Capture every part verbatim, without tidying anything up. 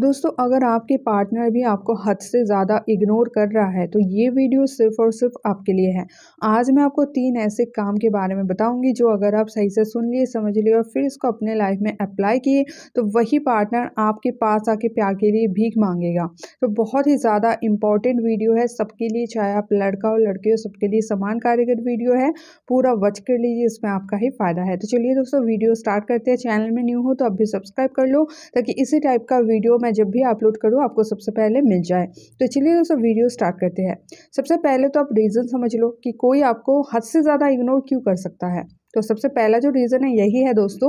दोस्तों अगर आपके पार्टनर भी आपको हद से ज़्यादा इग्नोर कर रहा है तो ये वीडियो सिर्फ और सिर्फ आपके लिए है। आज मैं आपको तीन ऐसे काम के बारे में बताऊंगी जो अगर आप सही से सुन लिए, समझ लिए और फिर इसको अपने लाइफ में अप्लाई किए तो वही पार्टनर आपके पास आके प्यार के लिए भीख मांगेगा। तो बहुत ही ज़्यादा इंपॉर्टेंट वीडियो है सबके लिए, चाहे आप लड़का हो लड़की हो, सबके लिए समान कारगर वीडियो है। पूरा वॉच कर लीजिए, इसमें आपका ही फ़ायदा है। तो चलिए दोस्तों वीडियो स्टार्ट करते हैं। चैनल में न्यू हो तो अब भी सब्सक्राइब कर लो ताकि इसी टाइप का वीडियो मैं जब भी अपलोड करूँ आपको सबसे पहले मिल जाए। तो चलिए दोस्तों वीडियो स्टार्ट करते हैं। सबसे पहले तो आप रीज़न समझ लो कि कोई आपको हद से ज़्यादा इग्नोर क्यों कर सकता है। तो सबसे पहला जो रीज़न है यही है दोस्तों,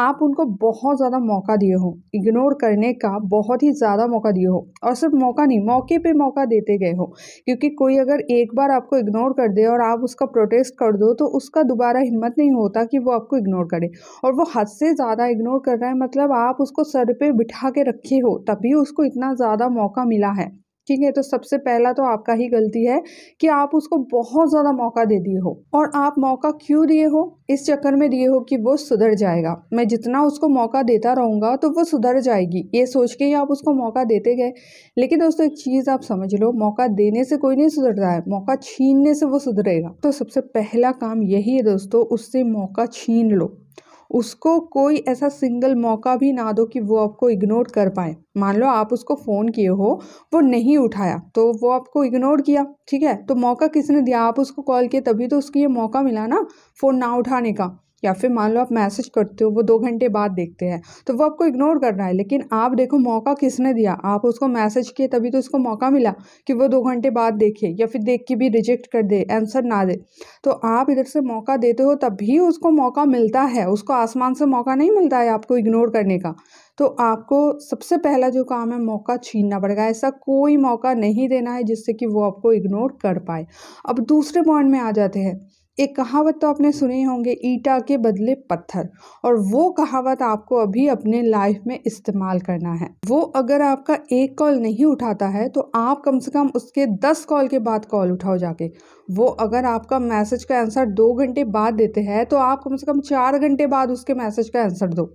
आप उनको बहुत ज़्यादा मौका दिए हो, इग्नोर करने का बहुत ही ज़्यादा मौका दिए हो और सिर्फ मौका नहीं, मौके पे मौका देते गए हो। क्योंकि कोई अगर एक बार आपको इग्नोर कर दे और आप उसका प्रोटेस्ट कर दो तो उसका दोबारा हिम्मत नहीं होता कि वो आपको इग्नोर करे। और वो हद से ज़्यादा इग्नोर कर रहा है मतलब आप उसको सर पर बिठा के रखे हो, तभी उसको इतना ज़्यादा मौका मिला है। ठीक है, तो सबसे पहला तो आपका ही गलती है कि आप उसको बहुत ज़्यादा मौका दे दिए हो। और आप मौका क्यों दिए हो, इस चक्कर में दिए हो कि वो सुधर जाएगा, मैं जितना उसको मौका देता रहूँगा तो वो सुधर जाएगी, ये सोच के ही आप उसको मौका देते गए। लेकिन दोस्तों एक चीज़ आप समझ लो, मौका देने से कोई नहीं सुधरता है, मौका छीनने से वो सुधरेगा। तो सबसे पहला काम यही है दोस्तों, उससे मौका छीन लो, उसको कोई ऐसा सिंगल मौका भी ना दो कि वो आपको इग्नोर कर पाए। मान लो आप उसको फ़ोन किए हो, वो नहीं उठाया तो वो आपको इग्नोर किया, ठीक है, तो मौका किसने दिया? आप उसको कॉल किए तभी तो उसको ये मौका मिला ना फ़ोन ना उठाने का। या फिर मान लो आप मैसेज करते हो, वो दो घंटे बाद देखते हैं तो वो आपको इग्नोर कर रहा है, लेकिन आप देखो मौका किसने दिया, आप उसको मैसेज किए तभी तो उसको मौका मिला कि वो दो घंटे बाद देखे या फिर देख के भी रिजेक्ट कर दे, आंसर ना दे। तो आप इधर से मौका देते हो तभी उसको मौका मिलता है, उसको आसमान से मौका नहीं मिलता है आपको इग्नोर करने का। तो आपको सबसे पहला जो काम है मौका छीनना पड़ेगा, ऐसा कोई मौका नहीं देना है जिससे कि वो आपको इग्नोर कर पाए। अब दूसरे पॉइंट में आ जाते हैं, एक कहावत तो आपने सुनी होंगे, ईटा के बदले पत्थर, और वो कहावत आपको अभी अपने लाइफ में इस्तेमाल करना है। वो अगर आपका एक कॉल नहीं उठाता है तो आप कम से कम उसके दस कॉल के बाद कॉल उठाओ जाके। वो अगर आपका मैसेज का आंसर दो घंटे बाद देते हैं तो आप कम से कम चार घंटे बाद उसके मैसेज का आंसर दो।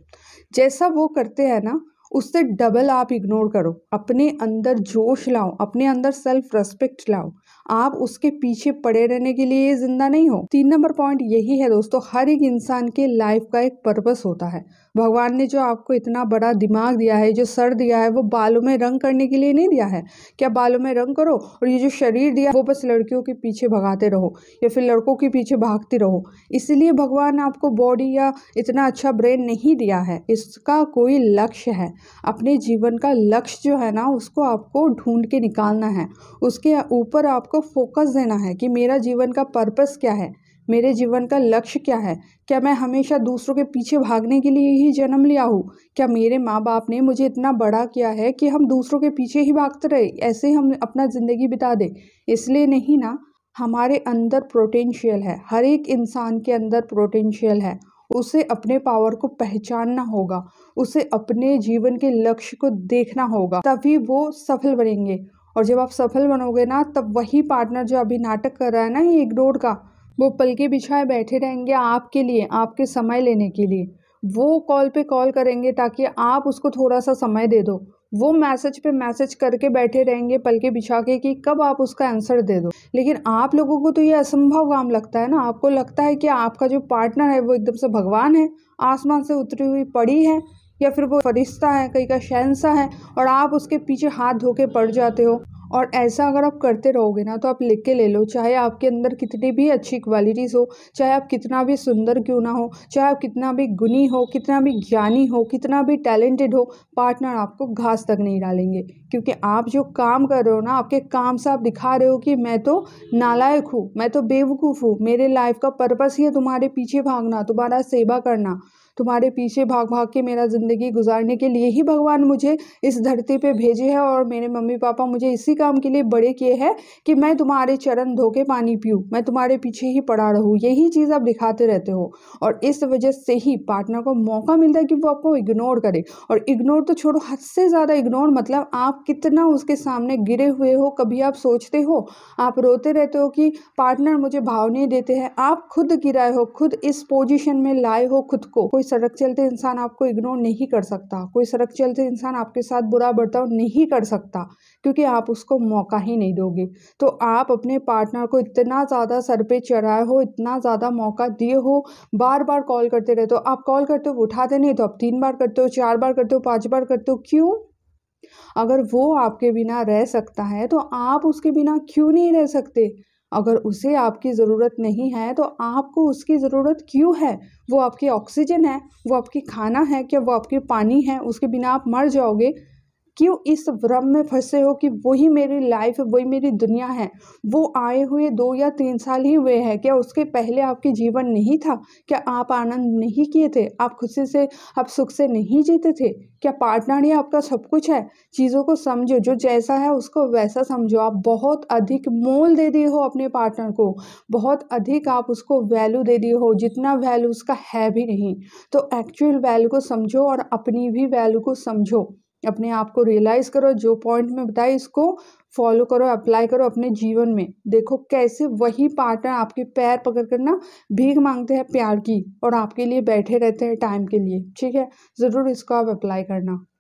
जैसा वो करते हैं ना उससे डबल आप इग्नोर करो, अपने अंदर जोश लाओ, अपने अंदर सेल्फ रेस्पेक्ट लाओ, आप उसके पीछे पड़े रहने के लिए जिंदा नहीं हो। तीन नंबर पॉइंट यही है दोस्तों, हर एक इंसान के लाइफ का एक पर्पस होता है। भगवान ने जो आपको इतना बड़ा दिमाग दिया है, जो सर दिया है, वो बालों में रंग करने के लिए नहीं दिया है क्या बालों में रंग करो। और ये जो शरीर दिया वो बस लड़कियों के पीछे भगाते रहो या फिर लड़कों के पीछे भागते रहो, इसलिए भगवान ने आपको बॉडी या इतना अच्छा ब्रेन नहीं दिया है, इसका कोई लक्ष्य है। अपने जीवन का लक्ष्य जो है ना उसको आपको ढूंढ के निकालना है, उसके ऊपर आपको फोकस देना है कि मेरा जीवन का पर्पस क्या है, मेरे जीवन का लक्ष्य क्या है। क्या मैं हमेशा दूसरों के पीछे भागने के लिए ही जन्म लिया हूँ? क्या मेरे माँ बाप ने मुझे इतना बड़ा किया है कि हम दूसरों के पीछे ही भागते रहे, ऐसे हम अपना ज़िंदगी बिता दें? इसलिए नहीं ना। हमारे अंदर पोटेंशियल है, हर एक इंसान के अंदर पोटेंशियल है, उसे अपने पावर को पहचानना होगा, उसे अपने जीवन के लक्ष्य को देखना होगा, तभी वो सफल बनेंगे। और जब आप सफल बनोगे ना तब वही पार्टनर जो अभी नाटक कर रहा है ना ये इग्नोर का, वो पलके बिछाए बैठे रहेंगे आपके लिए, आपके समय लेने के लिए। वो कॉल पे कॉल करेंगे ताकि आप उसको थोड़ा सा समय दे दो, वो मैसेज पे मैसेज करके बैठे रहेंगे पलके बिछा के कि कब आप उसका आंसर दे दो। लेकिन आप लोगों को तो ये असंभव काम लगता है ना, आपको लगता है कि आपका जो पार्टनर है वो एकदम से भगवान है, आसमान से उतरी हुई पड़ी है, या फिर वो फरिश्ता है, कहीं का शहंशाह है, और आप उसके पीछे हाथ धो के पड़ जाते हो। और ऐसा अगर आप करते रहोगे ना तो आप लिख के ले लो, चाहे आपके अंदर कितनी भी अच्छी क्वालिटीज़ हो, चाहे आप कितना भी सुंदर क्यों ना हो, चाहे आप कितना भी गुणी हो, कितना भी ज्ञानी हो, कितना भी टैलेंटेड हो, पार्टनर आपको घास तक नहीं डालेंगे। क्योंकि आप जो काम कर रहे हो ना, आपके काम से आप दिखा रहे हो कि मैं तो नालायक हूँ, मैं तो बेवकूफ़ हूँ, मेरे लाइफ का पर्पस ही है तुम्हारे पीछे भागना, तुम्हारा सेवा करना, तुम्हारे पीछे भाग भाग के मेरा ज़िंदगी गुजारने के लिए ही भगवान मुझे इस धरती पे भेजे हैं और मेरे मम्मी पापा मुझे इसी काम के लिए बड़े किए हैं कि मैं तुम्हारे चरण धो के पानी पीऊँ, मैं तुम्हारे पीछे ही पड़ा रहूँ। यही चीज़ आप दिखाते रहते हो और इस वजह से ही पार्टनर को मौका मिलता है कि वो आपको इग्नोर करे। और इग्नोर तो छोड़ो, हद से ज़्यादा इग्नोर मतलब आप कितना उसके सामने गिरे हुए हो। कभी आप सोचते हो, आप रोते रहते हो कि पार्टनर मुझे भाव नहीं देते हैं, आप खुद गिराए हो, खुद इस पोजिशन में लाए हो खुद को, सड़क चलते इंसान आपको इग्नोर नहीं कर सकता, कोई सड़क चलते इंसान आपके साथ बुरा बर्ताव नहीं कर सकता, क्योंकि आप उसको मौका ही नहीं दोगे। तो आप अपने पार्टनर को इतना ज़्यादा सर पे चढ़ाए हो, इतना ज़्यादा मौका दिए हो, बार बार कॉल करते रहते हो। आप कॉल करते हो उठाते नहीं तो आप तीन बार करते हो, चार बार करते हो, पाँच बार करते हो। क्यों? अगर वो आपके बिना रह सकता है तो आप उसके बिना क्यों नहीं रह सकते? अगर उसे आपकी ज़रूरत नहीं है तो आपको उसकी ज़रूरत क्यों है? वो आपकी ऑक्सीजन है, वो आपकी खाना है, क्या वो आपके पानी है? उसके बिना आप मर जाओगे। क्यों इस भ्रम में फंसे हो कि वही मेरी लाइफ है, वही मेरी दुनिया है? वो आए हुए दो या तीन साल ही हुए हैं, क्या उसके पहले आपके जीवन नहीं था? क्या आप आनंद नहीं किए थे? आप खुशी से, आप सुख से नहीं जीते थे? क्या पार्टनर ही आपका सब कुछ है? चीज़ों को समझो, जो जैसा है उसको वैसा समझो। आप बहुत अधिक मोल दे दिए हो अपने पार्टनर को, बहुत अधिक आप उसको वैल्यू दे दिए हो, जितना वैल्यू उसका है भी नहीं। तो एक्चुअल वैल्यू को समझो और अपनी भी वैल्यू को समझो, अपने आप को रियलाइज़ करो। जो पॉइंट में बताए इसको फॉलो करो, अप्लाई करो अपने जीवन में। देखो कैसे वही पार्टनर आपके पैर पकड़ कर ना भीख मांगते हैं प्यार की, और आपके लिए बैठे रहते हैं टाइम के लिए। ठीक है, ज़रूर इसको आप अप्लाई करना।